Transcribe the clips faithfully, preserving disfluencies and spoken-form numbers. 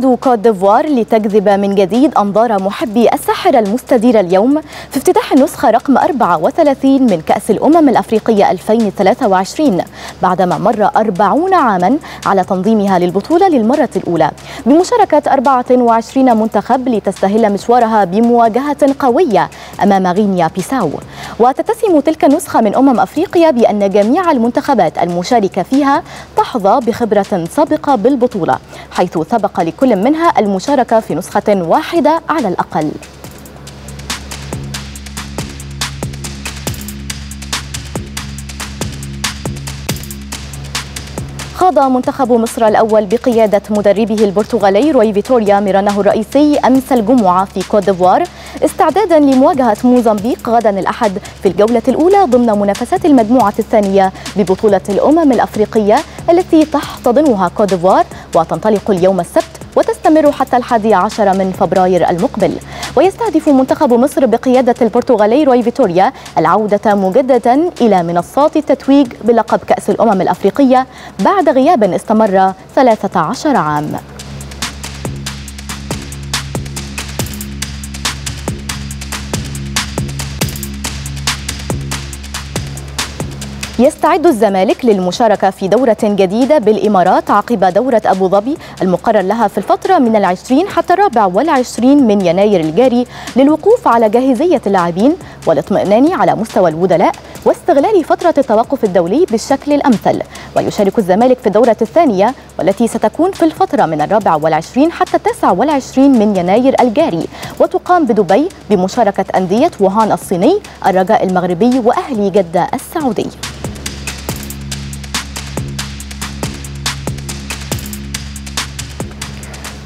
تعود كوت ديفوار لتجذب من جديد أنظار محبي الساحرة المستديرة اليوم في افتتاح النسخة رقم أربعة وثلاثين من كأس الأمم الأفريقية ألفين وثلاثة وعشرين، بعدما مر أربعين عاما على تنظيمها للبطولة للمرة الأولى، بمشاركة أربعة وعشرين منتخب لتستهل مشوارها بمواجهة قوية أمام غينيا بيساو. وتتسم تلك النسخة من أمم أفريقيا بأن جميع المنتخبات المشاركة فيها تحظى بخبرة سابقة بالبطولة، حيث سبق لكل منها المشاركة في نسخة واحدة على الأقل. خاض منتخب مصر الأول بقيادة مدربه البرتغالي روي فيتوريا مرانه الرئيسي أمس الجمعة في كوت ديفوار استعدادا لمواجهة موزمبيق غدا الأحد في الجولة الأولى ضمن منافسات المجموعة الثانية ببطولة الأمم الأفريقية التي تحتضنها كوت ديفوار وتنطلق اليوم السبت وتستمر حتى الحادي عشر من فبراير المقبل. ويستهدف منتخب مصر بقيادة البرتغالي روي فيتوريا العودة مجددا إلى منصات التتويج بلقب كأس الأمم الأفريقية بعد غياب استمر ثلاثة عشر عام. يستعد الزمالك للمشاركة في دورة جديدة بالإمارات عقب دورة أبو ظبي المقرر لها في الفترة من العشرين حتى الرابع والعشرين من يناير الجاري للوقوف على جاهزية اللاعبين والاطمئنان على مستوى البدلاء واستغلال فترة التوقف الدولي بالشكل الأمثل. ويشارك الزمالك في الدورة الثانية والتي ستكون في الفترة من الرابع والعشرين حتى التاسع والعشرين من يناير الجاري، وتقام بدبي بمشاركة أندية ووهان الصيني، الرجاء المغربي، وأهلي جدة السعودي.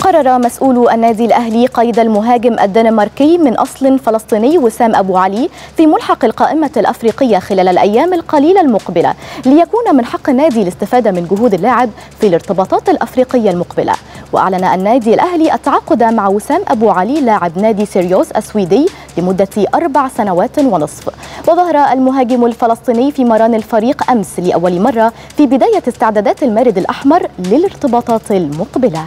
قرر مسؤول النادي الأهلي قيد المهاجم الدنماركي من أصل فلسطيني وسام ابو علي في ملحق القائمة الأفريقية خلال الأيام القليلة المقبلة، ليكون من حق النادي الاستفادة من جهود اللاعب في الارتباطات الأفريقية المقبلة. وأعلن النادي الأهلي التعاقد مع وسام ابو علي لاعب نادي سيريوس السويدي لمدة أربع سنوات ونصف. وظهر المهاجم الفلسطيني في مران الفريق أمس لأول مرة في بداية استعدادات المارد الأحمر للارتباطات المقبلة.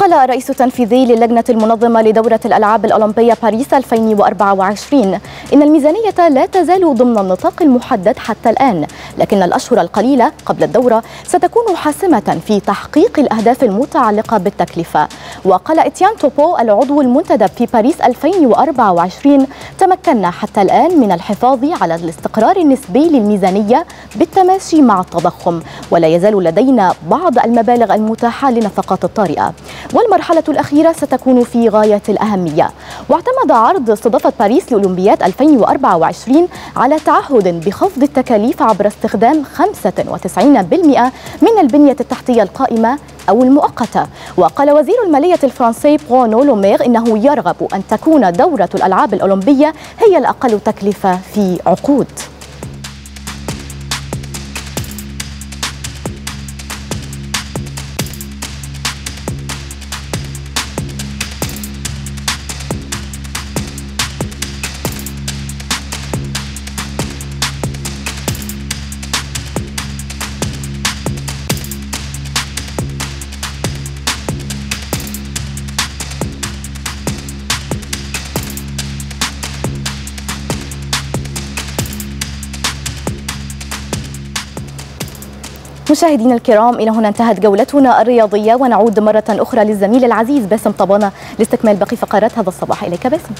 قال الرئيس التنفيذي للجنة المنظمة لدورة الألعاب الأولمبية باريس ألفين وأربعة وعشرين إن الميزانية لا تزال ضمن النطاق المحدد حتى الآن، لكن الأشهر القليلة قبل الدورة ستكون حاسمة في تحقيق الأهداف المتعلقة بالتكلفة. وقال إتيان توبو العضو المنتدب في باريس ألفين وأربعة وعشرين: تمكنا حتى الآن من الحفاظ على الاستقرار النسبي للميزانية بالتماشي مع التضخم، ولا يزال لدينا بعض المبالغ المتاحة للنفقات الطارئة، والمرحلة الأخيرة ستكون في غاية الأهمية. واعتمد عرض استضافة باريس لأولمبياد ألفين وأربعة وعشرين على تعهد بخفض التكاليف عبر استخدام خمسة وتسعين بالمئة من البنية التحتية القائمة أو المؤقتة. وقال وزير المالية الفرنسي برونو لومير إنه يرغب أن تكون دورة الألعاب الأولمبية هي الأقل تكلفة في عقود. مشاهدينا الكرام، إلى هنا انتهت جولتنا الرياضية، ونعود مرة أخرى للزميل العزيز باسم طبانة لاستكمال باقي فقرات هذا الصباح. إليك باسم.